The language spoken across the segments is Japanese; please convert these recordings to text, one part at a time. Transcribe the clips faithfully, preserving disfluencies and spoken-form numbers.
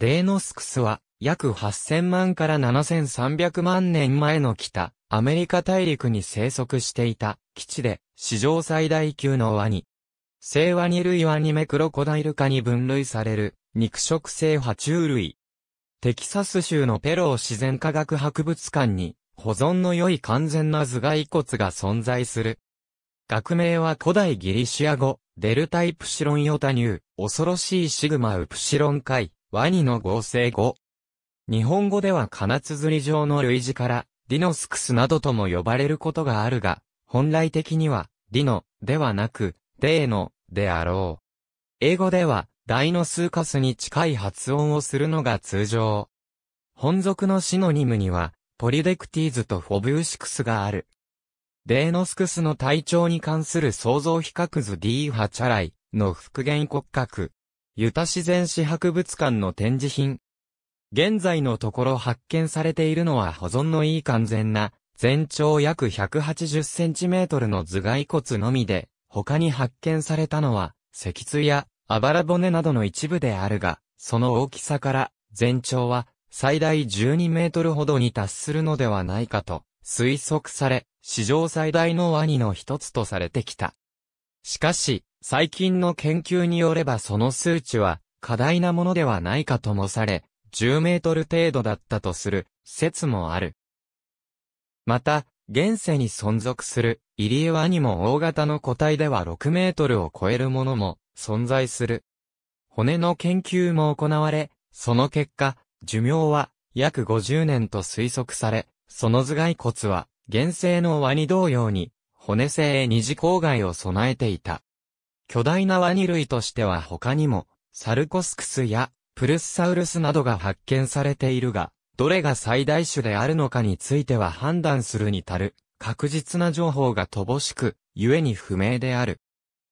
デーノスクスは約はっせんまんからななせんさんびゃくまんねん前の北アメリカ大陸に生息していた基地で史上最大級のワニ。聖ワニ類ワニ目クロコダイル科に分類される肉食性爬虫類。テキサス州のペロー自然科学博物館に保存の良い完全な頭蓋骨が存在する。学名は古代ギリシア語、デルタイプシロンヨタニュー、恐ろしいシグマウプシロン海、ワニの合成語。日本語では金綴り上の類似から、ディノスクスなどとも呼ばれることがあるが、本来的には、ディノ、ではなく、デーノ、であろう。英語では、ダイノスーカスに近い発音をするのが通常。本属のシノニムには、ポリデクティーズとフォブーシクスがある。デーノスクスの体長に関する想像比較図 ディー ハチャライの復元骨格。ユタ自然史博物館の展示品。現在のところ発見されているのは保存のいい完全な全長約 ひゃくはちじゅっセンチメートル の頭蓋骨のみで、他に発見されたのは脊椎やあばら骨などの一部であるが、その大きさから全長は最大じゅうにメートルほどに達するのではないかと推測され、史上最大のワニの一つとされてきた。しかし、最近の研究によればその数値は過大なものではないかともされ、じゅうメートル程度だったとする説もある。また、現世に存続するイリエワニも大型の個体ではろくメートルを超えるものも存在する。骨の研究も行われ、その結果、寿命は約ごじゅうねんと推測され、その頭蓋骨は、現生のワニ同様に、骨製二次口蓋を備えていた。巨大なワニ類としては他にも、サルコスクスやプルッサウルスなどが発見されているが、どれが最大種であるのかについては判断するに足る、確実な情報が乏しく、故に不明である。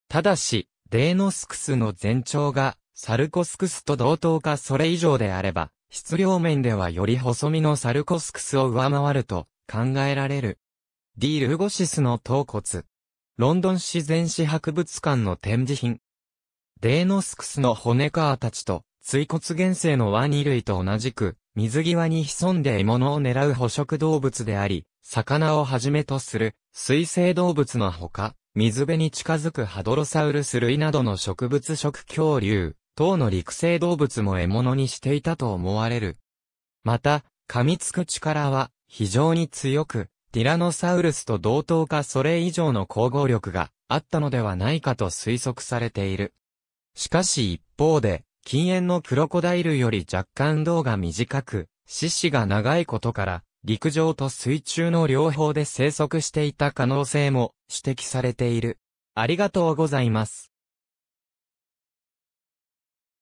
ただし、デーノスクスの全長が、サルコスクスと同等かそれ以上であれば、質量面ではより細身のサルコスクスを上回ると、考えられる。D. ルゴシスの頭骨。ロンドン自然史博物館の展示品。デーノスクスの骨カーたちと、椎骨原生のワニ類と同じく、水際に潜んで獲物を狙う捕食動物であり、魚をはじめとする水生動物のほか、水辺に近づくハドロサウルス類などの植物食恐竜、等の陸生動物も獲物にしていたと思われる。また、噛みつく力は、非常に強く、ティラノサウルスと同等かそれ以上の抗合力があったのではないかと推測されている。しかし一方で、近縁のクロコダイルより若干胴が短く、四肢が長いことから、陸上と水中の両方で生息していた可能性も指摘されている。ありがとうございます。